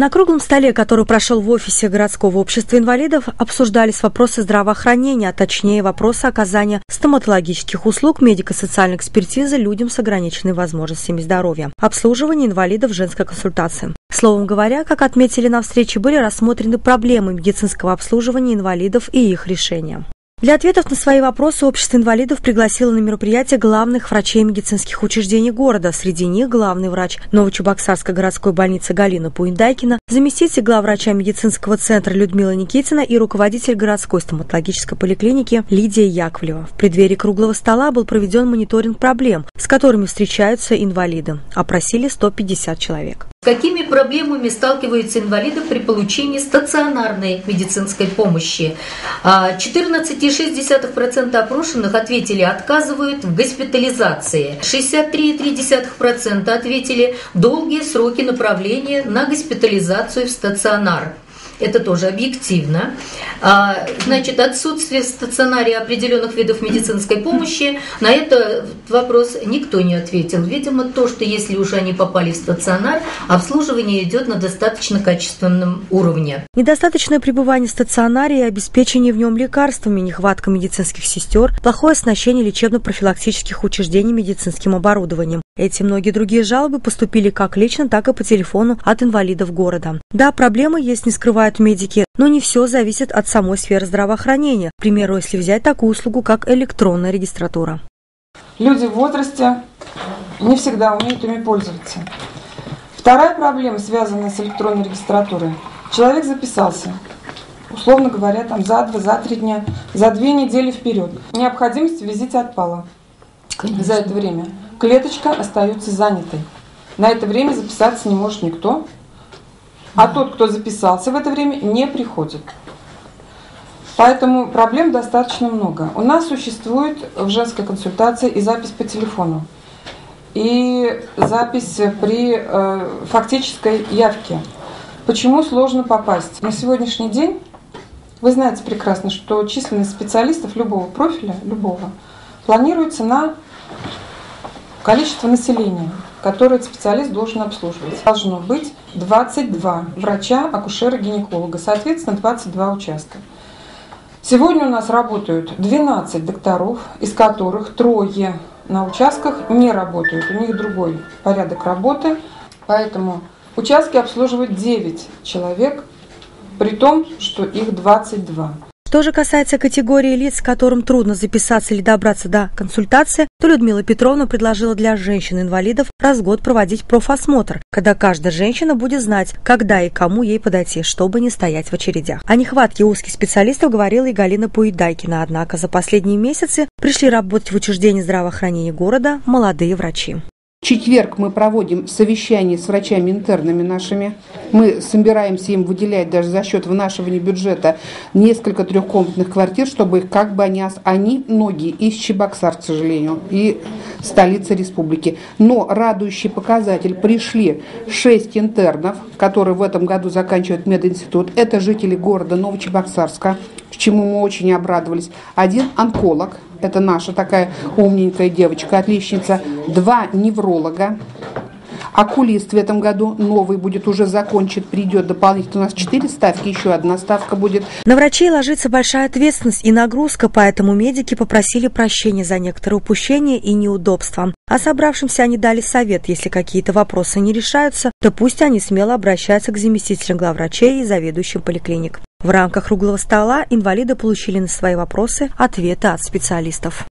На круглом столе, который прошел в офисе городского общества инвалидов, обсуждались вопросы здравоохранения, а точнее вопросы оказания стоматологических услуг, медико-социальной экспертизы людям с ограниченными возможностями здоровья, обслуживание инвалидов, женской консультации. Словом говоря, как отметили на встрече, были рассмотрены проблемы медицинского обслуживания инвалидов и их решения. Для ответов на свои вопросы общество инвалидов пригласило на мероприятие главных врачей медицинских учреждений города. Среди них главный врач Новочебоксарской городской больницы Галина Пуиндайкина, заместитель главврача медицинского центра Людмила Никитина и руководитель городской стоматологической поликлиники Лидия Яковлева. В преддверии круглого стола был проведен мониторинг проблем, с которыми встречаются инвалиды. Опросили 150 человек. С какими проблемами сталкиваются инвалиды при получении стационарной медицинской помощи? 14,6% опрошенных ответили «отказывают в госпитализации». 63,3% ответили «долгие сроки направления на госпитализацию в стационар». Это тоже объективно. Значит, отсутствие в стационаре определенных видов медицинской помощи, на этот вопрос никто не ответил. Видимо, то, что если уже они попали в стационар, обслуживание идет на достаточно качественном уровне. Недостаточное пребывание в стационаре и обеспечение в нем лекарствами, нехватка медицинских сестер, плохое оснащение лечебно-профилактических учреждений медицинским оборудованием. Эти и многие другие жалобы поступили как лично, так и по телефону от инвалидов города. Да, проблемы есть, не скрывают медики, но не все зависит от самой сферы здравоохранения. К примеру, если взять такую услугу, как электронная регистратура. Люди в возрасте не всегда умеют ими пользоваться. Вторая проблема, связанная с электронной регистратурой. Человек записался, условно говоря, там за 2, за 3 дня, за 2 недели вперед. Необходимость в визите отпала. Конечно. За это время клеточка остается занятой. На это время записаться не может никто, а тот, кто записался в это время, не приходит. Поэтому проблем достаточно много. У нас существует в женской консультации и запись по телефону, и запись при фактической явке. Почему сложно попасть? На сегодняшний день вы знаете прекрасно, что численность специалистов любого профиля, любого, планируется на количество населения, которое специалист должен обслуживать. Должно быть 22 врача, акушера, гинеколога, соответственно 22 участка. Сегодня у нас работают 12 докторов, из которых трое на участках не работают, у них другой порядок работы. Поэтому участки обслуживают 9 человек, при том, что их 22. Что же касается категории лиц, которым трудно записаться или добраться до консультации, то Людмила Петровна предложила для женщин-инвалидов раз в год проводить профосмотр, когда каждая женщина будет знать, когда и кому ей подойти, чтобы не стоять в очередях. О нехватке узких специалистов говорила и Галина Пуиндайкина, однако за последние месяцы пришли работать в учреждении здравоохранения города молодые врачи. В четверг мы проводим совещание с врачами интернами нашими. Мы собираемся им выделять даже за счет внашивания бюджета несколько трехкомнатных квартир, чтобы их как бы они многие из Чебоксар, к сожалению, и столицы республики. Но радующий показатель: пришли 6 интернов, которые в этом году заканчивают мединститут. Это жители города Новочебоксарска, чему мы очень обрадовались. Один онколог, это наша такая умненькая девочка, отличница. 2 невролога. Окулист в этом году новый будет, уже закончит, придет дополнительно. У нас 4 ставки, еще одна ставка будет. На врачей ложится большая ответственность и нагрузка, поэтому медики попросили прощения за некоторые упущения и неудобства. А собравшимся они дали совет: если какие-то вопросы не решаются, то пусть они смело обращаются к заместителям главврачей и заведующим поликлиник. В рамках круглого стола инвалиды получили на свои вопросы ответы от специалистов.